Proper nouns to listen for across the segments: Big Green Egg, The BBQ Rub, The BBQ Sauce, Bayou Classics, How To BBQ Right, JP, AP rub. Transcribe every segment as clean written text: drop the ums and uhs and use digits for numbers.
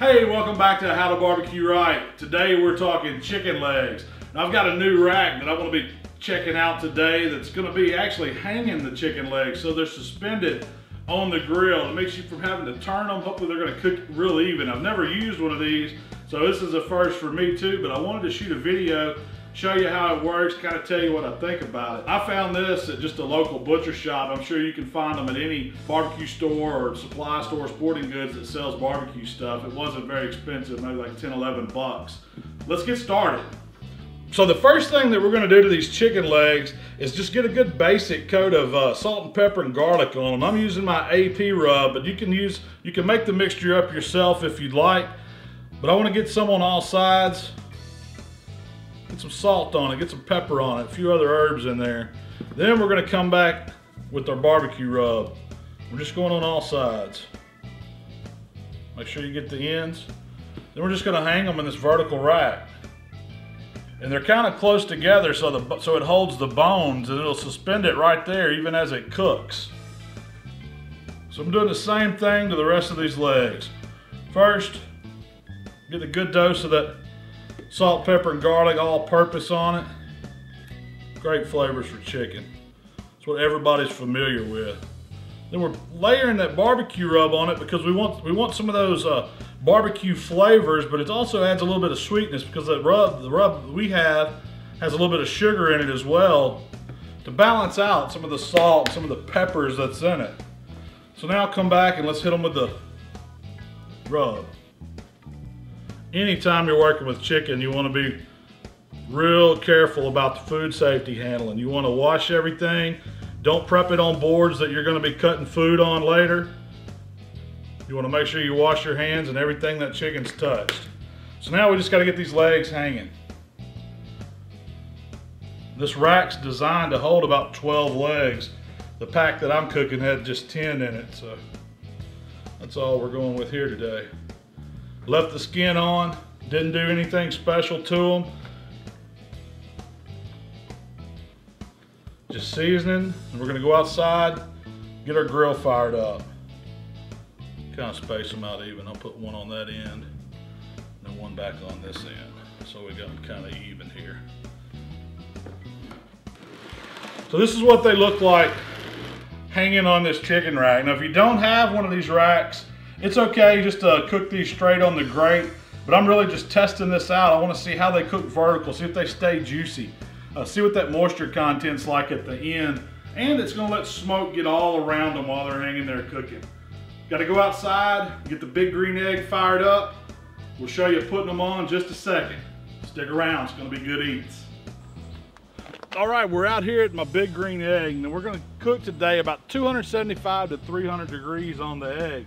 Hey, welcome back to How to Barbecue Right. Today we're talking chicken legs. Now, I've got a new rack that I want to be checking out today that's going to be actually hanging the chicken legs so they're suspended on the grill. It makes you from having to turn them. Hopefully they're going to cook real even. I've never used one of these, so this is a first for me too, but I wanted to shoot a video, show you how it works, kind of tell you what I think about it. I found this at just a local butcher shop. I'm sure you can find them at any barbecue store or supply store, sporting goods that sells barbecue stuff. It wasn't very expensive, maybe like 10, 11 bucks. Let's get started. So the first thing that we're gonna do to these chicken legs is just get a good basic coat of salt and pepper and garlic on them. I'm using my AP rub, but you can make the mixture up yourself if you'd like. But I wanna get some on all sides. Get some salt on it, get some pepper on it, a few other herbs in there. Then we're gonna come back with our barbecue rub. We're just going on all sides. Make sure you get the ends. Then we're just gonna hang them in this vertical rack. And they're kind of close together so it holds the bones and it'll suspend it right there even as it cooks. So I'm doing the same thing to the rest of these legs. First, get a good dose of that salt, pepper, and garlic all-purpose on it. Great flavors for chicken. That's what everybody's familiar with. Then we're layering that barbecue rub on it because we want some of those barbecue flavors, but it also adds a little bit of sweetness because the rub we have has a little bit of sugar in it as well to balance out some of the salt and some of the peppers that's in it. So now come back and let's hit them with the rub. Anytime you're working with chicken, you want to be real careful about the food safety handling. You want to wash everything. Don't prep it on boards that you're going to be cutting food on later. You want to make sure you wash your hands and everything that chicken's touched. So now we just got to get these legs hanging. This rack's designed to hold about 12 legs. The pack that I'm cooking had just 10 in it, so that's all we're going with here today. Left the skin on, didn't do anything special to them. Just seasoning, and we're gonna go outside, get our grill fired up. Kind of space them out even. I'll put one on that end, and one back on this end. So we got them kind of even here. So this is what they look like hanging on this chicken rack. Now if you don't have one of these racks, it's okay just to cook these straight on the grate, but I'm really just testing this out. I want to see how they cook vertical, see if they stay juicy, see what that moisture content's like at the end, and it's going to let smoke get all around them while they're hanging there cooking. Got to go outside, get the Big Green Egg fired up. We'll show you putting them on in just a second. Stick around, it's going to be good eats. All right, we're out here at my Big Green Egg, and we're going to cook today about 275 to 300 degrees on the egg.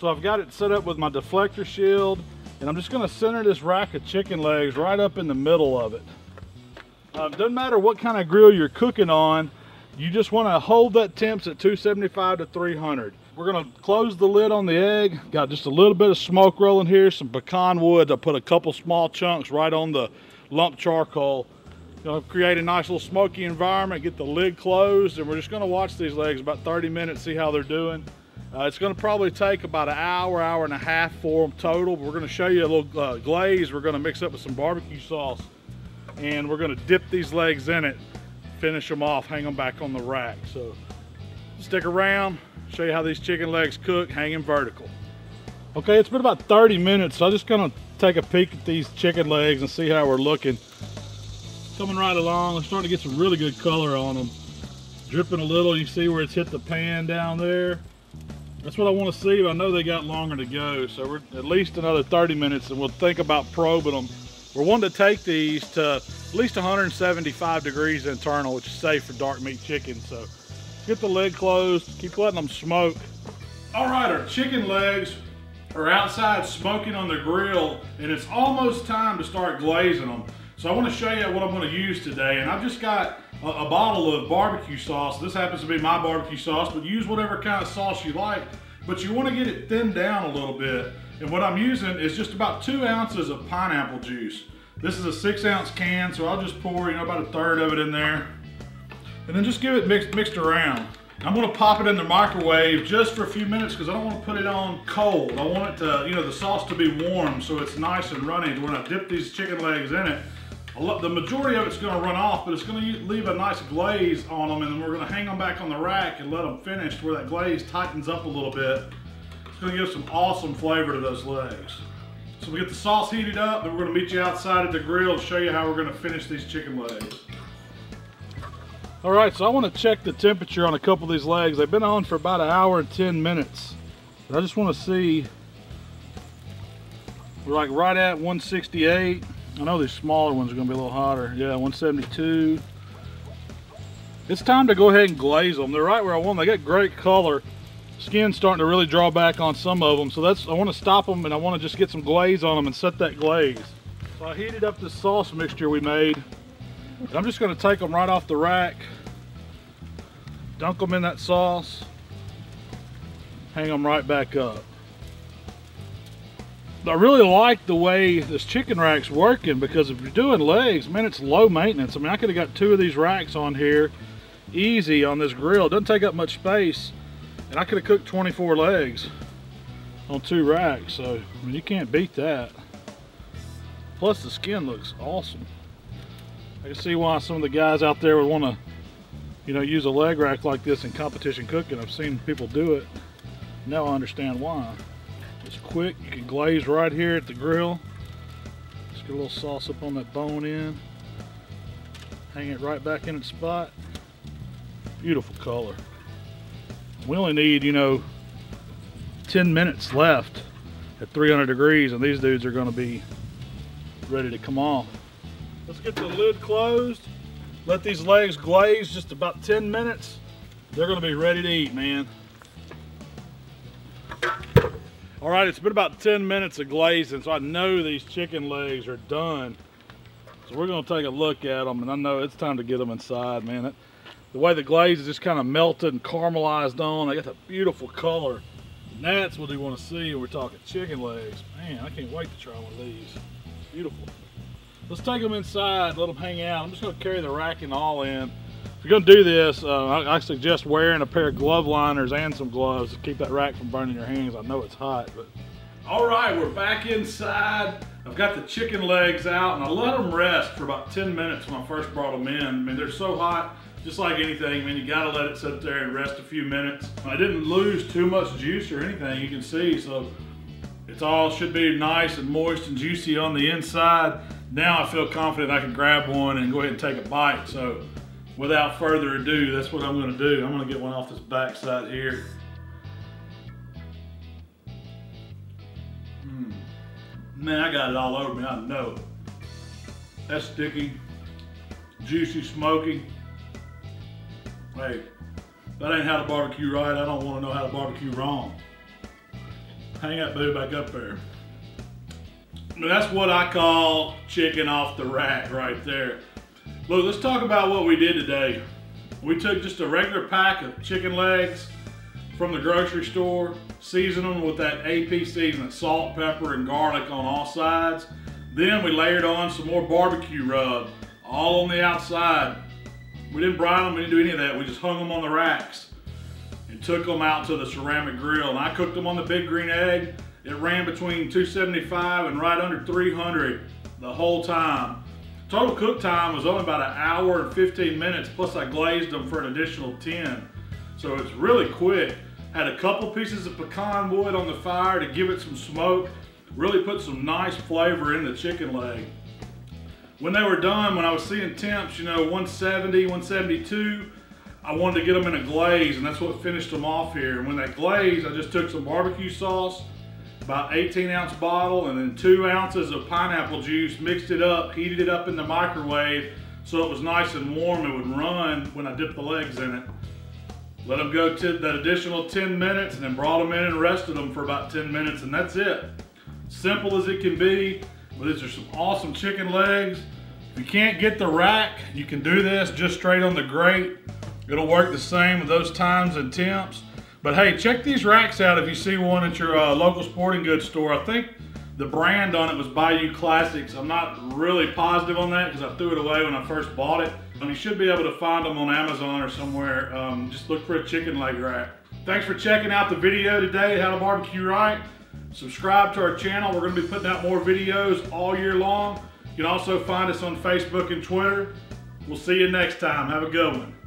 So I've got it set up with my deflector shield, and I'm just gonna center this rack of chicken legs right up in the middle of it. Doesn't matter what kind of grill you're cooking on, you just wanna hold that temps at 275 to 300. We're gonna close the lid on the egg. Got just a little bit of smoke rolling here, some pecan wood. I put a couple small chunks right on the lump charcoal. Gonna create a nice little smoky environment, get the lid closed, and we're just gonna watch these legs about 30 minutes, see how they're doing. It's going to probably take about an hour, hour and a half for them total. We're going to show you a little glaze we're going to mix up with some barbecue sauce. And we're going to dip these legs in it, finish them off, hang them back on the rack. So stick around, show you how these chicken legs cook, hanging vertical. Okay, it's been about 30 minutes, so I'm just going to take a peek at these chicken legs and see how we're looking. Coming right along, I'm starting to get some really good color on them. Dripping a little, you see where it's hit the pan down there. That's what I want to see, but I know they got longer to go, so we're at least another 30 minutes and we'll think about probing them. We're wanting to take these to at least 175 degrees internal, which is safe for dark meat chicken, so get the lid closed, keep letting them smoke. All right, our chicken legs are outside smoking on the grill, and it's almost time to start glazing them. So I want to show you what I'm going to use today, and I've just got a bottle of barbecue sauce. This happens to be my barbecue sauce, but use whatever kind of sauce you like, but you want to get it thinned down a little bit. And what I'm using is just about 2 ounces of pineapple juice. This is a 6-ounce can, so I'll just pour, about a third of it in there. And then just give it mixed around. I'm gonna pop it in the microwave just for a few minutes because I don't want to put it on cold. I want it to, you know, the sauce to be warm so it's nice and runny. When I dip these chicken legs in it, the majority of it's gonna run off, but it's gonna leave a nice glaze on them, and then we're gonna hang them back on the rack and let them finish to where that glaze tightens up a little bit. It's gonna give some awesome flavor to those legs. So we get the sauce heated up, and we're gonna meet you outside at the grill to show you how we're gonna finish these chicken legs. All right, so I want to check the temperature on a couple of these legs. They've been on for about an hour and 10 minutes. I just want to see, we're like right at 168. I know these smaller ones are going to be a little hotter. Yeah, 172. It's time to go ahead and glaze them. They're right where I want them. They got great color. Skin's starting to really draw back on some of them. So that's, I want to stop them and I want to just get some glaze on them and set that glaze. So I heated up this sauce mixture we made. I'm just going to take them right off the rack, dunk them in that sauce, hang them right back up. I really like the way this chicken rack's working because if you're doing legs, man, it's low maintenance. I mean, I could have got two of these racks on here easy on this grill. It doesn't take up much space, and I could have cooked 24 legs on two racks. So, I mean, you can't beat that. Plus, the skin looks awesome. I can see why some of the guys out there would want to, you know, use a leg rack like this in competition cooking. I've seen people do it. Now I understand why. It's quick. You can glaze right here at the grill. Just get a little sauce up on that bone end. Hang it right back in its spot. Beautiful color. We only need, you know, 10 minutes left at 300 degrees, and these dudes are going to be ready to come off. Let's get the lid closed, let these legs glaze just about 10 minutes. They're gonna be ready to eat, man. All right, it's been about 10 minutes of glazing, so I know these chicken legs are done. So we're gonna take a look at them, and I know it's time to get them inside, man. The way the glaze is just kind of melted and caramelized on, I got that beautiful color. And that's what we wanna see when we're talking chicken legs. Man, I can't wait to try one of these. Beautiful. Let's take them inside, let them hang out. I'm just gonna carry the rack and all in. If you're gonna do this, I suggest wearing a pair of glove liners and some gloves to keep that rack from burning your hands. I know it's hot, but. All right, we're back inside. I've got the chicken legs out, and I let them rest for about 10 minutes when I first brought them in. I mean, they're so hot, just like anything, man, you gotta let it sit there and rest a few minutes. I didn't lose too much juice or anything, you can see, so it's all should be nice and moist and juicy on the inside. Now I feel confident I can grab one and go ahead and take a bite. So without further ado, that's what I'm gonna do. I'm gonna get one off this back side here. Man, I got it all over me, I know. That's sticky, juicy, smoky. Hey, that ain't how to barbecue right. I don't wanna know how to barbecue wrong. Hang that boo back up there. That's what I call chicken off the rack right there. Look, let's talk about what we did today. We took just a regular pack of chicken legs from the grocery store, seasoned them with that AP seasoning, salt, pepper, and garlic on all sides. Then we layered on some more barbecue rub, all on the outside. We didn't brine them, we didn't do any of that. We just hung them on the racks and took them out to the ceramic grill. And I cooked them on the Big Green Egg. It ran between 275 and right under 300 the whole time. Total cook time was only about an hour and 15 minutes, plus I glazed them for an additional 10. So it's really quick. Had a couple pieces of pecan wood on the fire to give it some smoke, really put some nice flavor in the chicken leg. When they were done, when I was seeing temps, you know, 170, 172, I wanted to get them in a glaze, and that's what finished them off here. And when they glazed, I just took some barbecue sauce, about 18-ounce bottle, and then 2 ounces of pineapple juice, mixed it up, heated it up in the microwave so it was nice and warm. It would run when I dipped the legs in it. Let them go to that additional 10 minutes and then brought them in and rested them for about 10 minutes, and that's it. Simple as it can be, but these are some awesome chicken legs. If you can't get the rack, you can do this just straight on the grate. It'll work the same with those times and temps. But hey, check these racks out if you see one at your local sporting goods store. I think the brand on it was Bayou Classics. I'm not really positive on that because I threw it away when I first bought it. You should be able to find them on Amazon or somewhere. Just look for a chicken leg rack. Thanks for checking out the video today, How to Barbecue Right. Subscribe to our channel. We're going to be putting out more videos all year long. You can also find us on Facebook and Twitter. We'll see you next time. Have a good one.